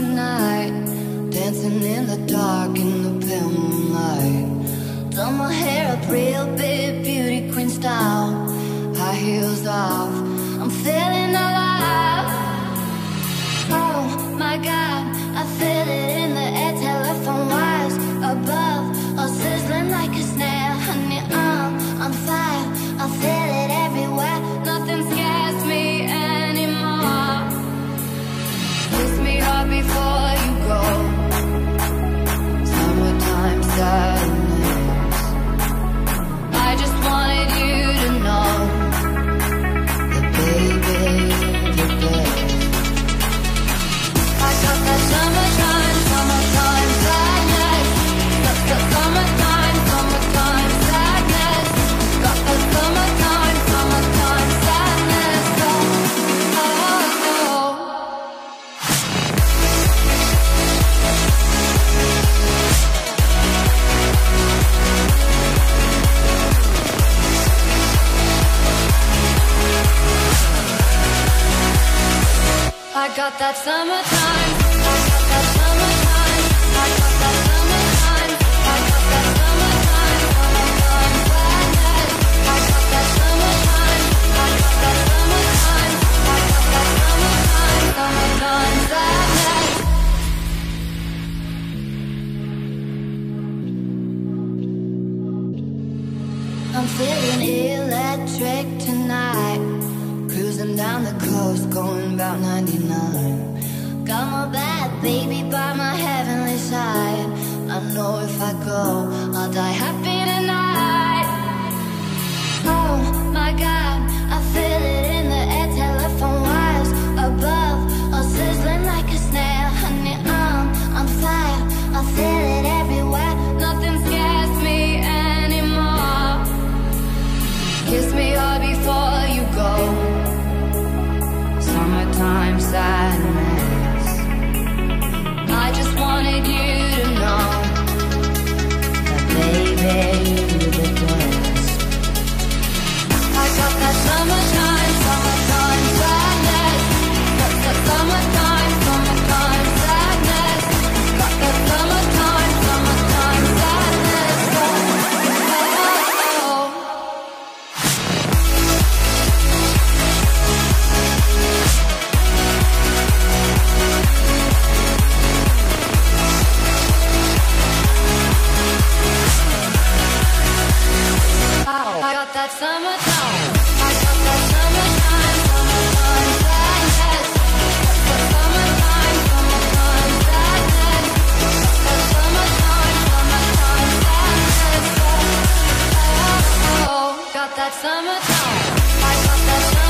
tonight, dancing in the dark in the pale moonlight. Done my hair up real big, beauty queen style, high heels off, I'm feeling alive. Oh my God, I feel it in the air, telephone wires above, all sizzling like a snare. Honey, I'm on fire, I feel it everywhere, nothing scares me anymore. Kiss me hard before you go, summertime sadness. I just wanted you to know that baby's the best. I got that summertime, summertime sadness. Got that summertime, summertime sadness. Got that summertime, summertime sadness. Oh, oh, oh. I got that summertime, I got that summertime, I got that summertime, I got that summertime, summertime sadness. I got that summertime, I got that summertime, I got that summertime, summertime sadness. I'm feeling electric tonight, cruising down the coast, going about 99. Got my bad baby by my heavenly side, I know if I go, I'll die happy tonight. Oh my God, I feel it in the air, telephone wires above, all sizzling like a snare. Honey, I'm on fire, I feel it everywhere, nothing scares me anymore. Kiss me hard before you go, summertime sadness. I just wanted you to know that baby, you're the best. I got that summertime, summertime sadness. Got that summertime, summertime sadness. Got that summertime, summertime sadness. I got that summertime, I got that summertime, summertime sadness. That summertime, summertime sadness. That summertime, summertime sadness. Oh, got that summertime, I got that summertime.